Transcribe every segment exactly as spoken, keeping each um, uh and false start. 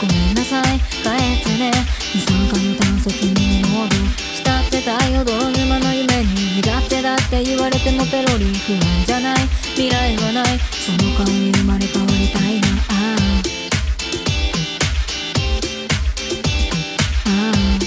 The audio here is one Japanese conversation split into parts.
ごめんなさい帰ってねにさんかげつ先に戻したってたいほど沼の夢に身勝手だって言われてもペロリ不安じゃない未来はないその顔に生まれ変わりたいなあああ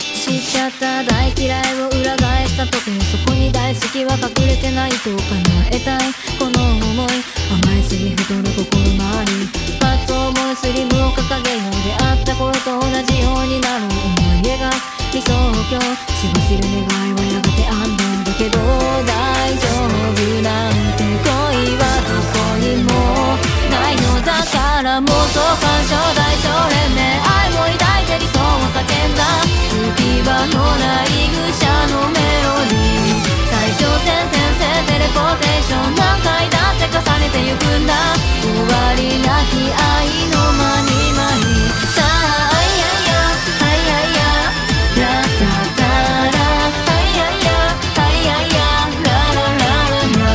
知っちゃった大嫌いを裏返した時そこに大好きは隠れてないと叶えたいこの思い甘えすぎ太る心回りパッと思いスリムを掲げよう出会った頃と同じようになる思い描く理想郷しばしる願いはやがて安穏だけど大丈夫なんて恋はどこにもないのだから妄想感傷大少年恋愛も抱いて理想を叫んだ浮き場のない愚者のメロディー最小線転生テレポーテーション何回だって重ねてゆくんだ終わりなき愛の間に舞いさあ「ララララハイヤイヤハイヤイヤラララララ」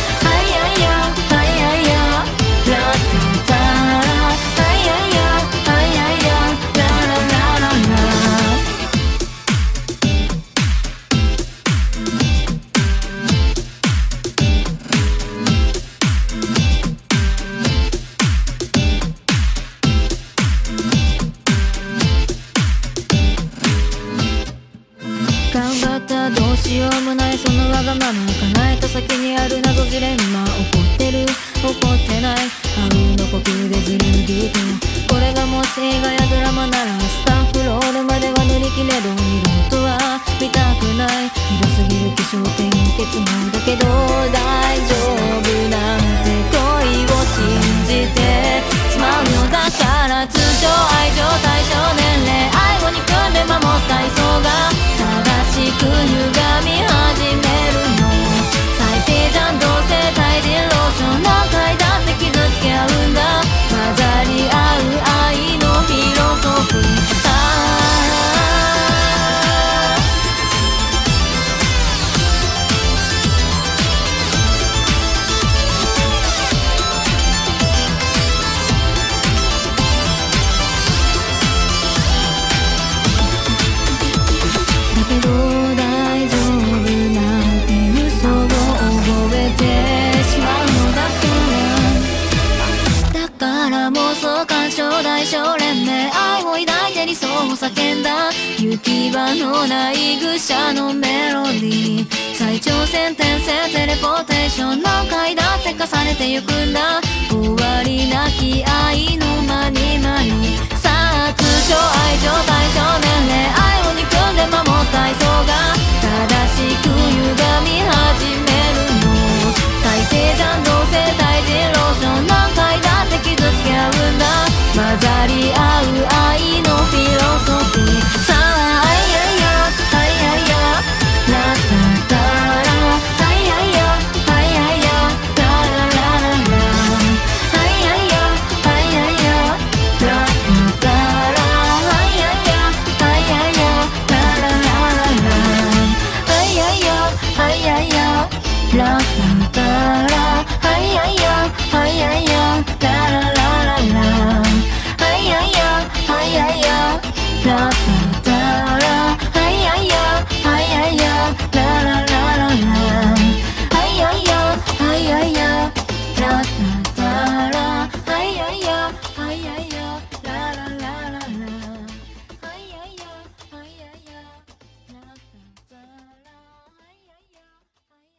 「ハイヤイヤハイヤイヤララララ」「ハイヤイヤハイヤイヤラララ最長線転生テレポーテーション何回だって重ねてゆくんだ